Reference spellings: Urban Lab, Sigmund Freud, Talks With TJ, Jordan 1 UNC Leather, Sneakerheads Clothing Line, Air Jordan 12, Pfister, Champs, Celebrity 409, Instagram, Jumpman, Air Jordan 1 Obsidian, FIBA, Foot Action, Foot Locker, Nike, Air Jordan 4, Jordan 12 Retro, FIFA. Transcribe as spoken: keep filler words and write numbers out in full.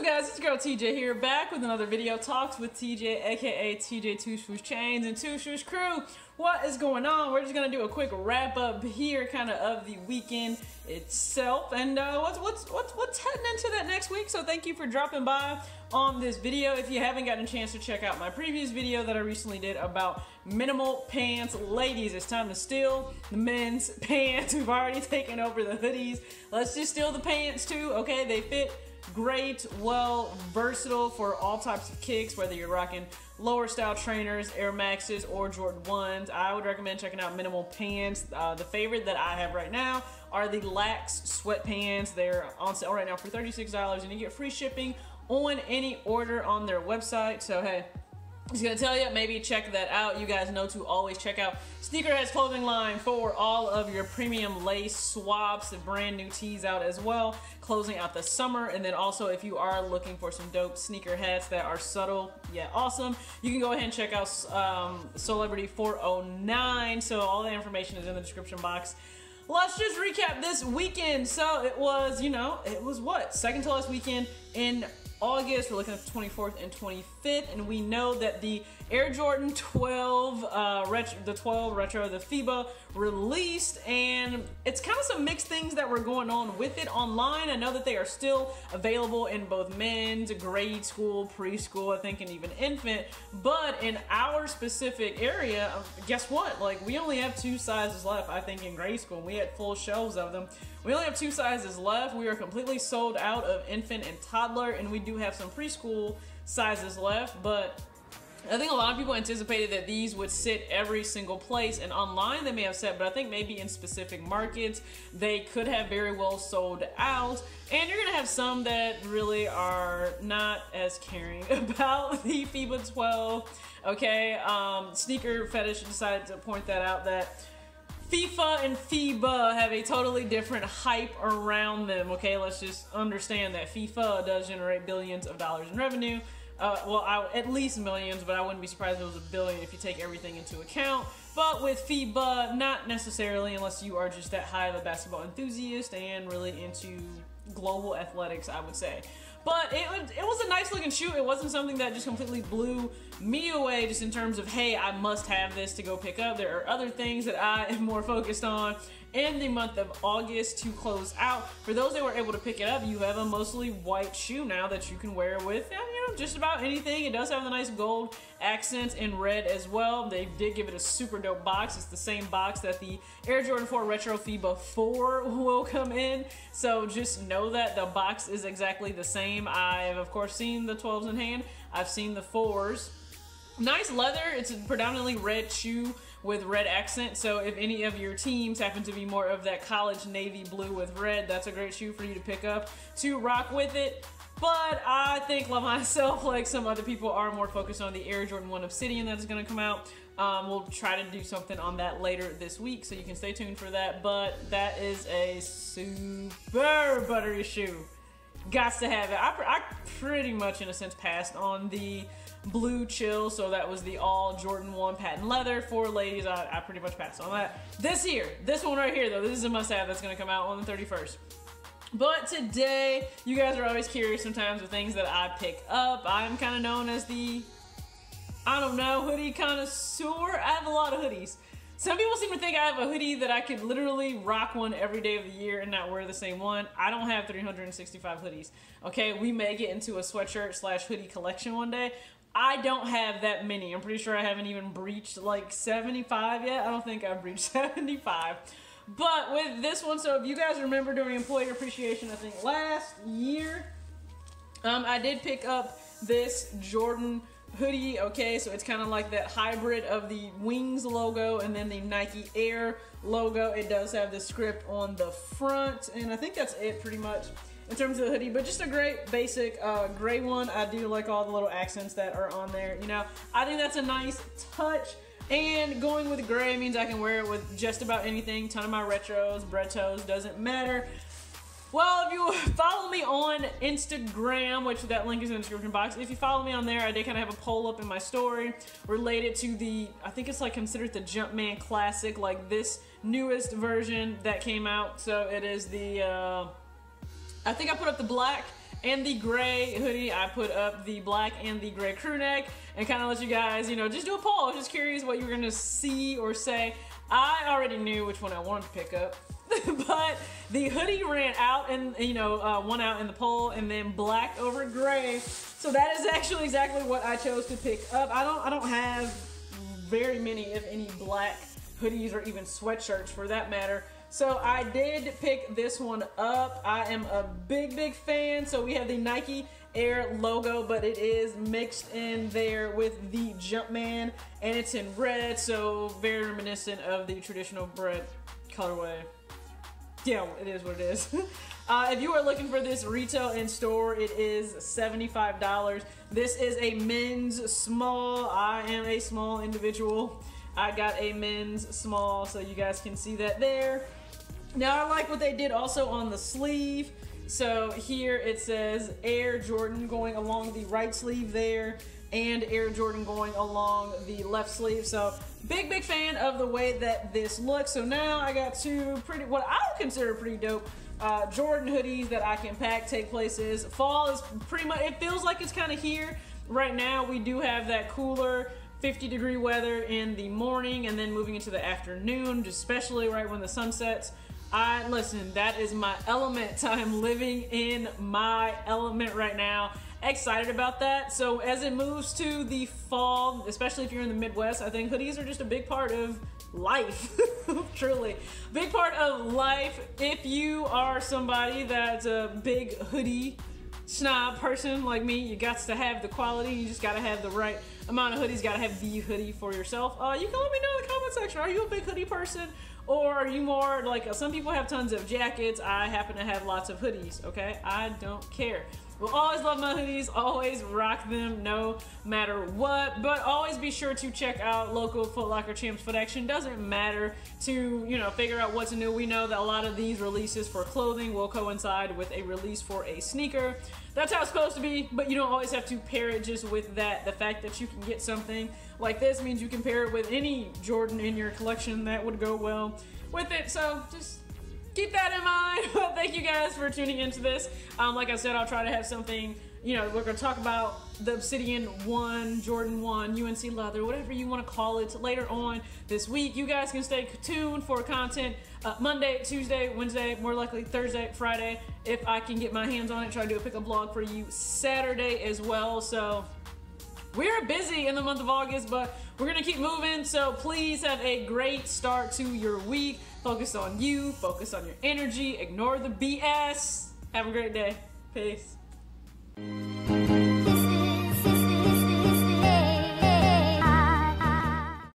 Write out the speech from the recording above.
up, guys? It's your girl T J here, back with another video. Talks with T J, aka T J Two Shoes Chains and Two Shoes Crew. What is going on? We're just gonna do a quick wrap up here, kind of of the weekend itself, and uh, what's what's what's what's heading into that next week. So thank you for dropping by on this video. If you haven't gotten a chance to check out my previous video that I recently did about minimal pants, ladies, it's time to steal the men's pants. We've already taken over the hoodies. Let's just steal the pants too. Okay, they fit great, well, versatile for all types of kicks, whether you're rocking lower style trainers, Air Maxes, or Jordan ones. I would recommend checking out minimal pants. Uh, the favorite that I have right now are the Lax sweatpants. They're on sale right now for thirty-six dollars, and you get free shipping on any order on their website. So hey, just gonna tell you, maybe check that out. You guys know to always check out Sneakerheads Clothing Line for all of your premium lace swaps and brand new tees out as well, closing out the summer. And then also, if you are looking for some dope sneaker hats that are subtle yet awesome, you can go ahead and check out um, Celebrity four oh nine. So all the information is in the description box. Let's just recap this weekend. So it was, you know, it was what? Second to last weekend in August. We're looking at the twenty-fourth and twenty-fifth, and we know that the Air Jordan twelve uh, retro, the twelve Retro, the FIBA released, and it's kind of some mixed things that were going on with it online. I know that they are still available in both men's, grade school, preschool, I think, and even infant, but in our specific area, guess what? Like, we only have two sizes left, I think, in grade school. We had full shelves of them. We only have two sizes left. We are completely sold out of infant and toddler, and we do have some preschool sizes left, but I think a lot of people anticipated that these would sit every single place, and online they may have said, but I think maybe in specific markets they could have very well sold out. And you're gonna have some that really are not as caring about the FIBA twelve. Okay, um, Sneaker Fetish decided to point that out, that FIFA and FIBA have a totally different hype around them. Okay, let's just understand that FIFA does generate billions of dollars in revenue. Uh, well, I, at least millions, but I wouldn't be surprised if it was a billion if you take everything into account. But with FIBA, not necessarily, unless you are just that high of a basketball enthusiast and really into global athletics, I would say. But it, it was a nice looking shoe. It wasn't something that just completely blew me away just in terms of, hey, I must have this to go pick up. There are other things that I am more focused on in the month of August to close out. For those that were able to pick it up, you have a mostly white shoe now that you can wear with, you know, just about anything. It does have the nice gold accents in red as well. They did give it a super dope box. It's the same box that the Air Jordan four Retro FIBA four will come in. So just know that the box is exactly the same. I've of course seen the twelves in hand. I've seen the fours. Nice leather. It's a predominantly red shoe with red accent, so if any of your teams happen to be more of that college navy blue with red, that's a great shoe for you to pick up to rock with it. But I think like myself, like some other people, are more focused on the Air Jordan one Obsidian that's gonna come out. Um, we'll try to do something on that later this week, so you can stay tuned for that. But that is a super buttery shoe. Gots to have it. I, pr I pretty much, in a sense, passed on the blue chill, so that was the all Jordan one patent leather for ladies. I, I pretty much passed on that. This here, this one right here though, this is a must-have that's gonna come out on the thirty-first. But today, you guys are always curious sometimes with things that I pick up. I'm kind of known as the, I don't know, hoodie connoisseur. I have a lot of hoodies. Some people seem to think I have a hoodie that I could literally rock one every day of the year and not wear the same one. I don't have three hundred sixty-five hoodies. Okay, we may get into a sweatshirt slash hoodie collection one day. I don't have that many. I'm pretty sure I haven't even breached like seventy-five yet. I don't think I've breached seventy-five. But with this one, so if you guys remember during Employee Appreciation, I think last year, um, I did pick up this Jordan hoodie. Okay, so it's kind of like that hybrid of the Wings logo and then the Nike Air logo. It does have the script on the front, and I think that's it pretty much in terms of the hoodie. But just a great basic uh, gray one. I do like all the little accents that are on there. You know, I think that's a nice touch. And going with gray means I can wear it with just about anything. Ton of my retros, brettos, doesn't matter. Well, if you follow me on Instagram, which that link is in the description box, if you follow me on there, I did kind of have a poll up in my story related to the, I think it's like considered the Jumpman Classic, like this newest version that came out. So it is the, uh, I think I put up the black and the gray hoodie. I put up the black and the gray crew neck and kind of let you guys, you know, just do a poll. I was just curious what you were gonna see or say. I already knew which one I wanted to pick up, but the hoodie ran out and, you know, uh, one out in the poll, and then black over gray. So that is actually exactly what I chose to pick up. I don't, I don't have very many, if any, black hoodies or even sweatshirts for that matter. So I did pick this one up. I am a big, big fan. So we have the Nike Air logo, but it is mixed in there with the Jumpman, and it's in red, so very reminiscent of the traditional bread colorway. Yeah, it is what it is. Uh, if you are looking for this retail in store, it is seventy-five dollars. This is a men's small. I am a small individual. I got a men's small, so you guys can see that there. Now, I like what they did also on the sleeve. So here it says Air Jordan going along the right sleeve there, and Air Jordan going along the left sleeve. So big, big fan of the way that this looks. So now I got two pretty, what I would consider pretty dope uh, Jordan hoodies that I can pack, take places. Fall is pretty much, it feels like it's kind of here. Right now we do have that cooler fifty degree weather in the morning, and then moving into the afternoon, especially right when the sun sets. I, listen, that is my element. I'm living in my element right now. Excited about that. So as it moves to the fall, especially if you're in the Midwest, I think hoodies are just a big part of life. Truly. Big part of life. If you are somebody that's a big hoodie snob person like me, you got to have the quality. You just got to have the right amount of hoodies. Got to have the hoodie for yourself. Uh, you can let me know in the comment section. Are you a big hoodie person? Or are you more like, some people have tons of jackets, I happen to have lots of hoodies, okay? I don't care. Will always love my hoodies, always rock them no matter what, but always be sure to check out local Foot Locker, Champs, Foot Action, doesn't matter, to, you know, figure out what's new. We know that a lot of these releases for clothing will coincide with a release for a sneaker. That's how it's supposed to be, but you don't always have to pair it just with that. The fact that you can get something like this means you can pair it with any Jordan in your collection that would go well with it, so just keep that in mind. But thank you guys for tuning into this. Um, like I said, I'll try to have something, you know, we're gonna talk about the Obsidian one, Jordan one, U N C Leather, whatever you wanna call it, later on this week. You guys can stay tuned for content uh, Monday, Tuesday, Wednesday, more likely Thursday, Friday, if I can get my hands on it, try to do a pickup vlog for you Saturday as well. So we're busy in the month of August, but we're gonna keep moving. So please have a great start to your week. Focus on you, focus on your energy, ignore the B S. Have a great day. Peace.